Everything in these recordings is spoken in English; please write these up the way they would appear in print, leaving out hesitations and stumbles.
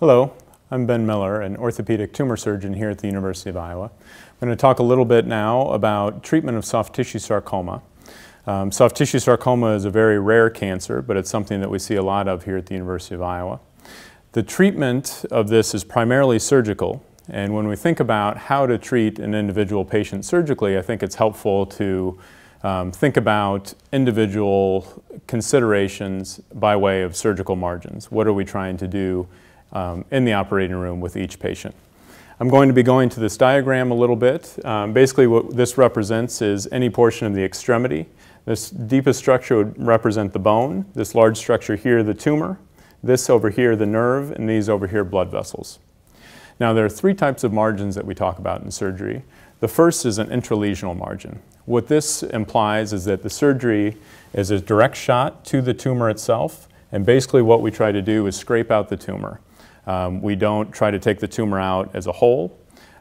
Hello, I'm Ben Miller, an orthopedic tumor surgeon here at the University of Iowa. I'm going to talk a little bit now about treatment of soft tissue sarcoma. Soft tissue sarcoma is a very rare cancer, but it's something that we see a lot of here at the University of Iowa. The treatment of this is primarily surgical, and when we think about how to treat an individual patient surgically, I think it's helpful to think about individual considerations by way of surgical margins. What are we trying to do in the operating room with each patient? I'm going to be going to this diagram a little bit. Basically what this represents is any portion of the extremity. This deepest structure would represent the bone, this large structure here the tumor, this over here the nerve, and these over here blood vessels. Now there are three types of margins that we talk about in surgery. The first is an intralesional margin. What this implies is that the surgery is a direct shot to the tumor itself, and basically what we try to do is scrape out the tumor. We don't try to take the tumor out as a whole.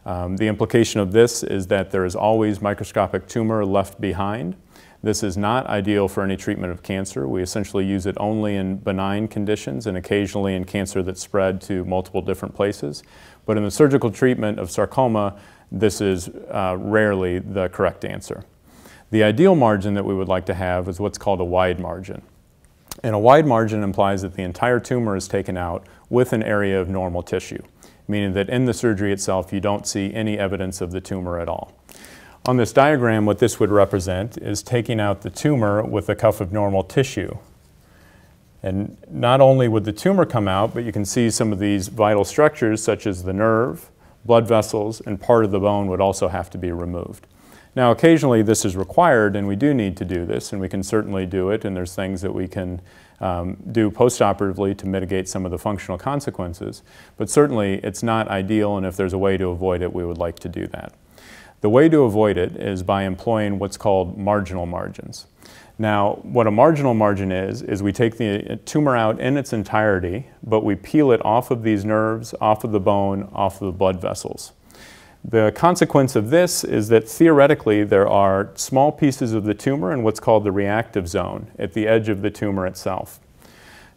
The implication of this is that there is always microscopic tumor left behind. This is not ideal for any treatment of cancer. We essentially use it only in benign conditions and occasionally in cancer that's spread to multiple different places. But in the surgical treatment of sarcoma, this is rarely the correct answer. The ideal margin that we would like to have is what's called a wide margin. And a wide margin implies that the entire tumor is taken out with an area of normal tissue, meaning that in the surgery itself you don't see any evidence of the tumor at all. On this diagram, what this would represent is taking out the tumor with a cuff of normal tissue. And not only would the tumor come out, but you can see some of these vital structures such as the nerve, blood vessels, and part of the bone would also have to be removed. Now occasionally this is required and we do need to do this, and we can certainly do it, and there's things that we can do postoperatively to mitigate some of the functional consequences, but certainly it's not ideal, and if there's a way to avoid it, we would like to do that. The way to avoid it is by employing what's called marginal margins. Now, what a marginal margin is we take the tumor out in its entirety, but we peel it off of these nerves, off of the bone, off of the blood vessels. The consequence of this is that theoretically there are small pieces of the tumor in what's called the reactive zone at the edge of the tumor itself.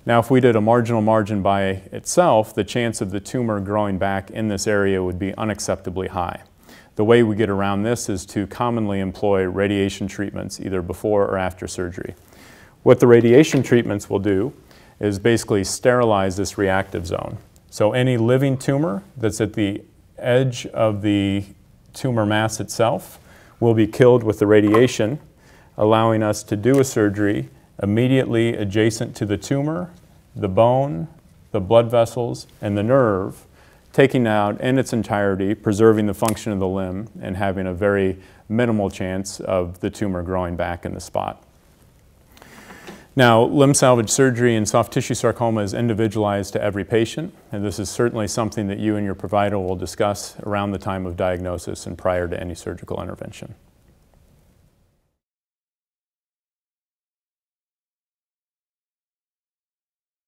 Now, if we did a marginal margin by itself, the chance of the tumor growing back in this area would be unacceptably high. The way we get around this is to commonly employ radiation treatments either before or after surgery. What the radiation treatments will do is basically sterilize this reactive zone. So any living tumor that's at the edge of the tumor mass itself will be killed with the radiation, allowing us to do a surgery immediately adjacent to the tumor, the bone, the blood vessels, and the nerve, taking out in its entirety, preserving the function of the limb, and having a very minimal chance of the tumor growing back in the spot. Now, limb salvage surgery in soft tissue sarcoma is individualized to every patient, and this is certainly something that you and your provider will discuss around the time of diagnosis and prior to any surgical intervention.